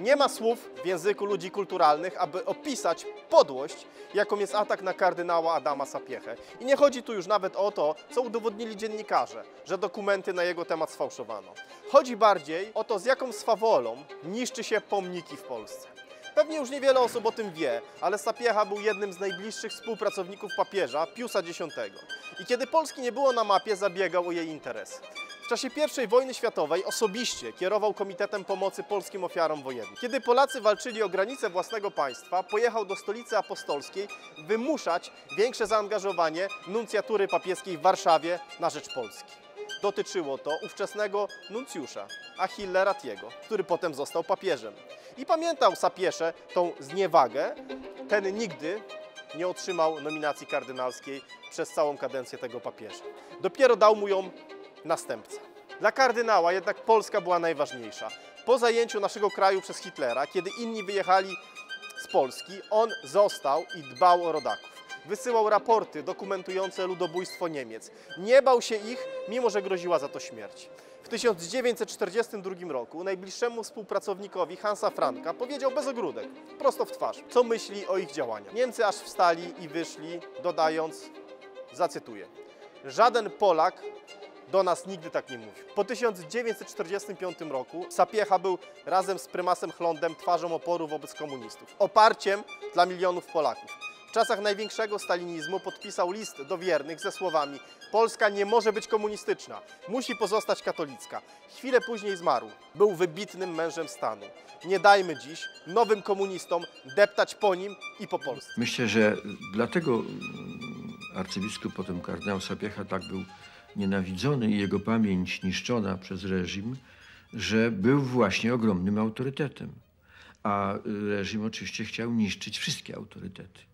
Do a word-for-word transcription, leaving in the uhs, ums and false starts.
Nie ma słów w języku ludzi kulturalnych, aby opisać podłość, jaką jest atak na kardynała Adama Sapiehę. I nie chodzi tu już nawet o to, co udowodnili dziennikarze, że dokumenty na jego temat sfałszowano. Chodzi bardziej o to, z jaką swawolą niszczy się pomniki w Polsce. Pewnie już niewiele osób o tym wie, ale Sapieha był jednym z najbliższych współpracowników papieża Piusa Dziesiątego. I kiedy Polski nie było na mapie, zabiegał o jej interesy. W czasie pierwszej wojny światowej osobiście kierował Komitetem Pomocy Polskim Ofiarom Wojennym. Kiedy Polacy walczyli o granicę własnego państwa, pojechał do Stolicy Apostolskiej wymuszać większe zaangażowanie nuncjatury papieskiej w Warszawie na rzecz Polski. Dotyczyło to ówczesnego nuncjusza Achille Rattiego, który potem został papieżem. I pamiętał Sapieszę tą zniewagę, ten nigdy nie otrzymał nominacji kardynalskiej przez całą kadencję tego papieża. Dopiero dał mu ją następca. Dla kardynała jednak Polska była najważniejsza. Po zajęciu naszego kraju przez Hitlera, kiedy inni wyjechali z Polski, on został i dbał o rodaków. Wysyłał raporty dokumentujące ludobójstwo Niemiec. Nie bał się ich, mimo że groziła za to śmierć. W tysiąc dziewięćset czterdziestym drugim roku najbliższemu współpracownikowi Hansa Franka powiedział bez ogródek, prosto w twarz, co myśli o ich działaniach. Niemcy aż wstali i wyszli, dodając, zacytuję, żaden Polak do nas nigdy tak nie mówił. Po tysiąc dziewięćset czterdziestym piątym roku Sapieha był razem z prymasem Chlądem twarzą oporu wobec komunistów, oparciem dla milionów Polaków. W czasach największego stalinizmu podpisał list do wiernych ze słowami: Polska nie może być komunistyczna, musi pozostać katolicka. Chwilę później zmarł. Był wybitnym mężem stanu. Nie dajmy dziś nowym komunistom deptać po nim i po Polsce. Myślę, że dlatego arcybiskup, potem kardynał Sapieha tak był nienawidzony i jego pamięć niszczona przez reżim, że był właśnie ogromnym autorytetem. A reżim oczywiście chciał niszczyć wszystkie autorytety.